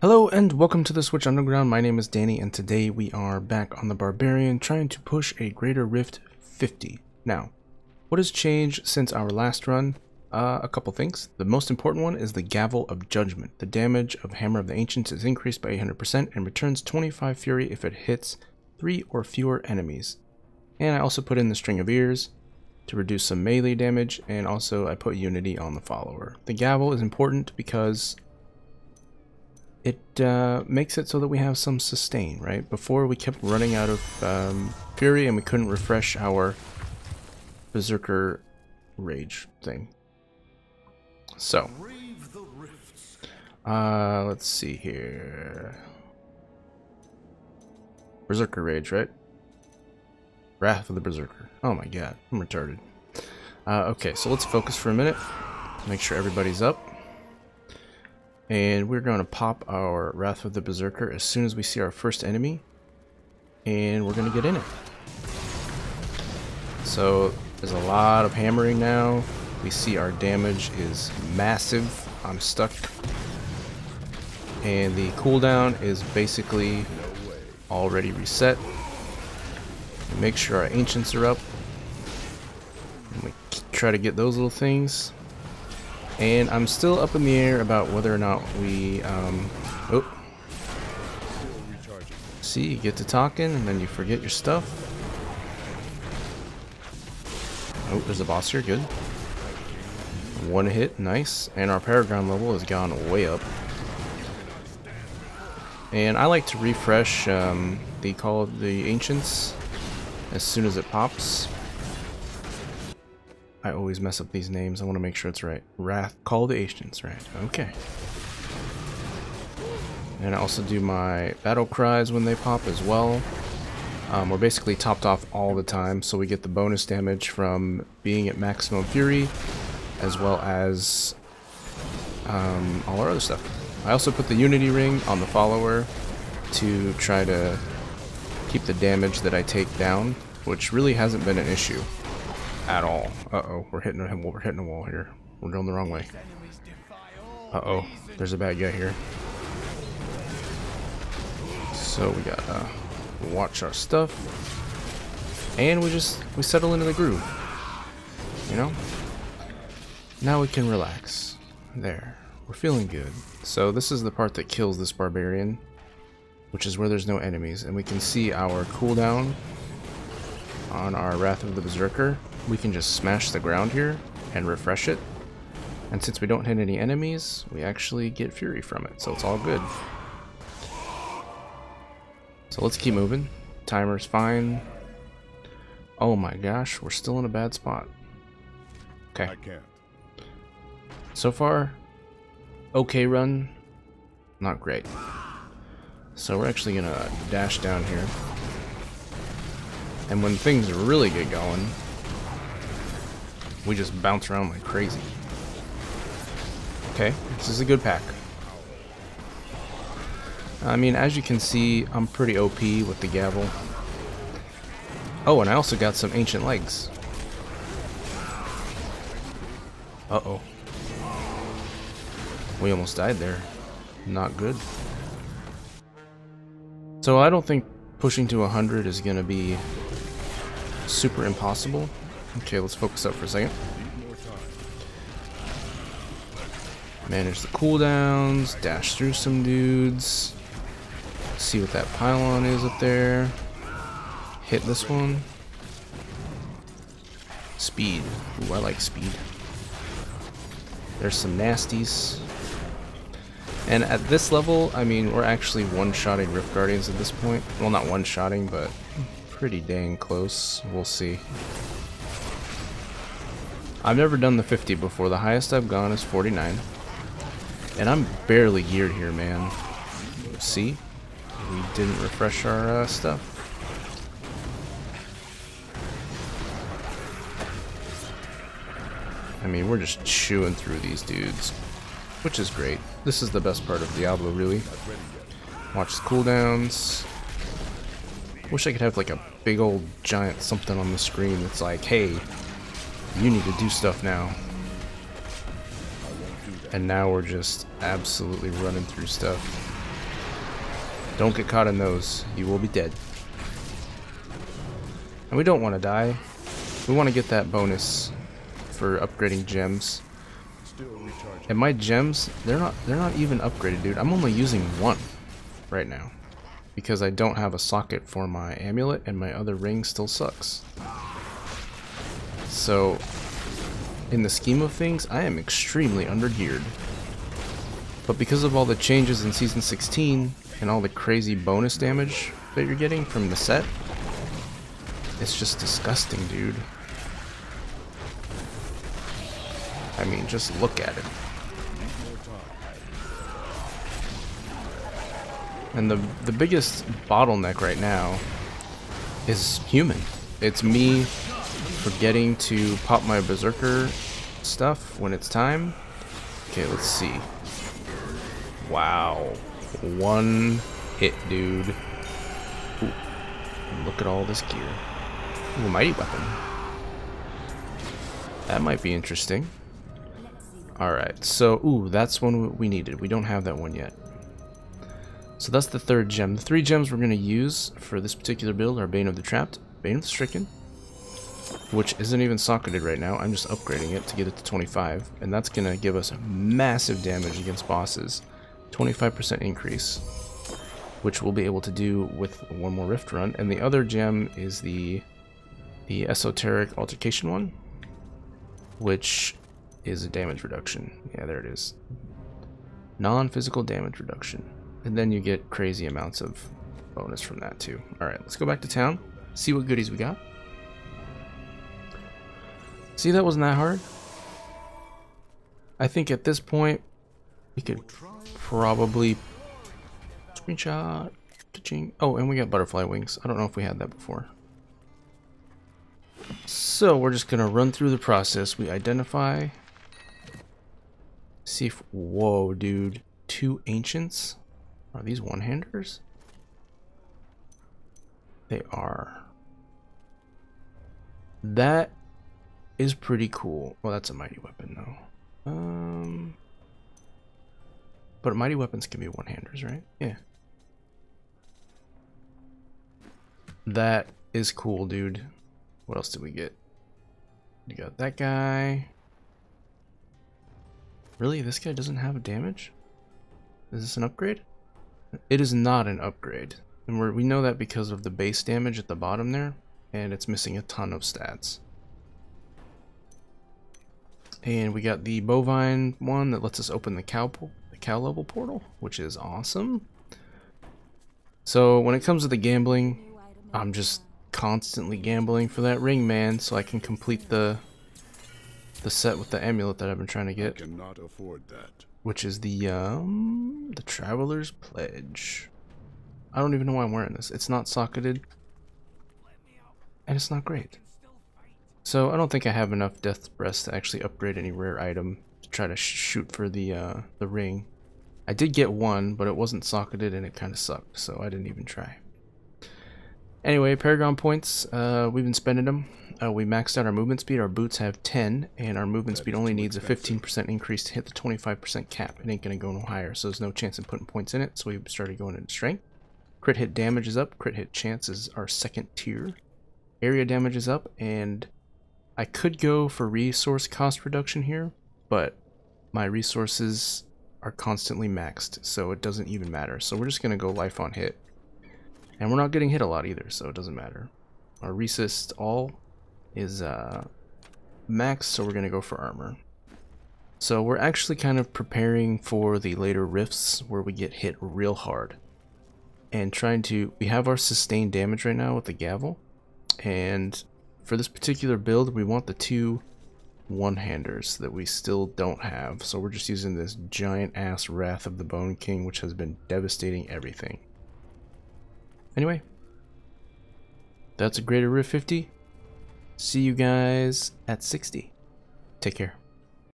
Hello and welcome to the Switch Underground. My name is Danny and today we are back on the Barbarian trying to push a Greater Rift 50. Now, what has changed since our last run? A couple things. The most important one is the Gavel of Judgment. The damage of Hammer of the Ancients is increased by 800% and returns 25 fury if it hits 3 or fewer enemies. And I also put in the String of Ears to reduce some melee damage, and also I put Unity on the follower. The Gavel is important because it makes it so that we have some sustain, right? Before we kept running out of fury and we couldn't refresh our Berserker rage thing. So, let's see here. Berserker rage, right? Wrath of the Berserker. Oh my god, I'm retarded. Okay, so let's focus for a minute. Make sure everybody's up. And we're going to pop our Wrath of the Berserker as soon as we see our first enemy. And we're going to get in it. So there's a lot of hammering now. We see our damage is massive. I'm stuck. And the cooldown is basically already reset. Make sure our Ancients are up. And we try to get those little things. And I'm still up in the air about whether or not we, oh. See, you get to talking and then you forget your stuff. Oh, there's a boss here, good. One hit, nice. And our Paragon level has gone way up. And I like to refresh the Call of the Ancients as soon as it pops. I always mess up these names. I want to make sure it's right. Wrath, Call of the Ancients, right? Okay. And I also do my battle cries when they pop as well. We're basically topped off all the time, so we get the bonus damage from being at maximum fury, as well as all our other stuff. I also put the Unity ring on the follower to try to keep the damage that I take down, which really hasn't been an issue at all. Uh-oh, we're hitting a wall here. We're going the wrong way. Uh-oh, there's a bad guy here. So we gotta watch our stuff. And we settle into the groove. You know? Now we can relax. There. We're feeling good. So this is the part that kills this Barbarian, which is where there's no enemies, and we can see our cooldown on our Wrath of the Berserker. We can just smash the ground here and refresh it, and since we don't hit any enemies, we actually get fury from it, so it's all good. So let's keep moving. Timer's fine. Oh my gosh, we're still in a bad spot. Okay. So far, okay run, not great. So we're actually going to dash down here. And when things really get going, we just bounce around like crazy. Okay, this is a good pack. I mean, as you can see, I'm pretty OP with the Gavel. Oh, and I also got some Ancient Legs. Uh-oh. We almost died there. Not good. So I don't think pushing to 100 is going to be super impossible. Okay, let's focus up for a second. Manage the cooldowns, dash through some dudes. See what that pylon is up there. Hit this one. Speed. Ooh, I like speed. There's some nasties. And at this level, I mean, we're actually one-shotting Rift Guardians at this point. Well, not one-shotting, but pretty dang close. We'll see. I've never done the 50 before. The highest I've gone is 49. And I'm barely geared here, man. See? We didn't refresh our stuff. I mean, we're just chewing through these dudes, which is great. This is the best part of Diablo, really. Watch the cooldowns. Wish I could have like a big old giant something on the screen that's like, hey, you need to do stuff now. And now we're just absolutely running through stuff. Don't get caught in those. You will be dead. And we don't want to die. We want to get that bonus for upgrading gems. And my gems, they're not even upgraded, dude. I'm only using one right now because I don't have a socket for my amulet and my other ring still sucks. So in the scheme of things, I am extremely under-geared. But because of all the changes in Season 16 and all the crazy bonus damage that you're getting from the set, it's just disgusting, dude. I mean, just look at it. And the biggest bottleneck right now is human. It's me forgetting to pop my Berserker stuff when it's time. Okay, let's see. Wow. One hit, dude. Ooh, look at all this gear. Ooh, mighty weapon. That might be interesting. Alright, so, ooh, that's one we needed. We don't have that one yet. So that's the third gem. The three gems we're going to use for this particular build are Bane of the Trapped, Bane of the Stricken, which isn't even socketed right now. I'm just upgrading it to get it to 25, and that's going to give us massive damage against bosses. 25% increase, which we'll be able to do with one more Rift run. And the other gem is the Esoteric Alteration one, which is a damage reduction. Yeah, there it is. Non-physical damage reduction. And then you get crazy amounts of bonus from that too. Alright, let's go back to town, see what goodies we got. See, that wasn't that hard. I think at this point, we could probably screenshot. Oh, and we got butterfly wings. I don't know if we had that before. So we're just gonna run through the process. We identify. See if, whoa, dude, 2 ancients. Are these one-handers? They are. That is pretty cool. Well, that's a mighty weapon though. But mighty weapons can be one-handers, right? Yeah. That is cool, dude. What else did we get? You got that guy. Really? This guy doesn't have damage? Is this an upgrade? It is not an upgrade. And we know that because of the base damage at the bottom there. And it's missing a ton of stats. And we got the bovine one that lets us open the cow level portal, which is awesome. So when it comes to the gambling, I'm just constantly gambling for that ring, man, so I can complete the set with the amulet that I've been trying to get. I cannot afford that. Which is the traveler's pledge. I don't even know why I'm wearing this. It's not socketed and it's not great. So I don't think I have enough death breaths to actually upgrade any rare item to try to shoot for the ring. I did get one, but it wasn't socketed and it kind of sucked, so I didn't even try. Anyway, Paragon points, we've been spending them. We maxed out our movement speed. Our boots have 10, and our movement speed only needs a 15% increase to hit the 25% cap. It ain't going to go no higher, so there's no chance in putting points in it, so we started going into strength. Crit hit damage is up. Crit hit chance is our second tier. Area damage is up, and I could go for resource cost reduction here, but my resources are constantly maxed, so it doesn't even matter. So we're just going to go life on hit. And we're not getting hit a lot either, so it doesn't matter. Our resist all is max, so we're going to go for armor. So we're actually kind of preparing for the later rifts where we get hit real hard. And trying to... we have our sustained damage right now with the gavel. And for this particular build, we want the 2 one-handers that we still don't have. So we're just using this giant-ass Wrath of the Bone King, which has been devastating everything. Anyway, that's a Greater Rift 50. See you guys at 60. Take care.